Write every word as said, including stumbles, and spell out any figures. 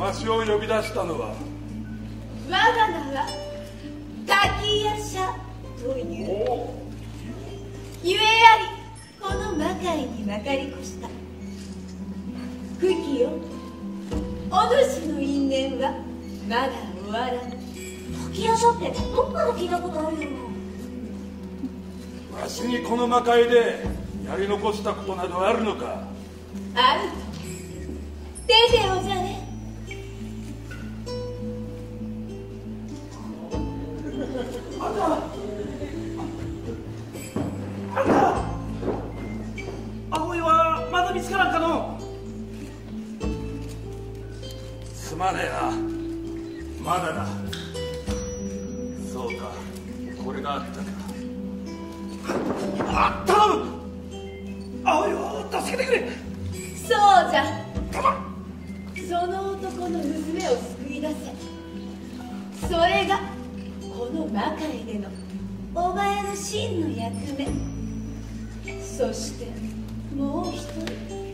わしを呼び出したのは我が名は滝夜叉というゆえありこの魔界にまかりこした九鬼よ、お主の因縁はまだ終わらぬ。滝夜叉ってどっかで聞いたことあるよ。わしにこの魔界でやり残したことなどあるのか。あると出ておじゃれ。あんた、あんた、葵はまだ見つからんかの。すまねえな、まだだ。そうか、これがあったか。あ、頼む、葵を助けてくれ。そうじゃ、その男の娘を救い出せ。それがこの魔界でのお前の真の役目。そしてもう一人。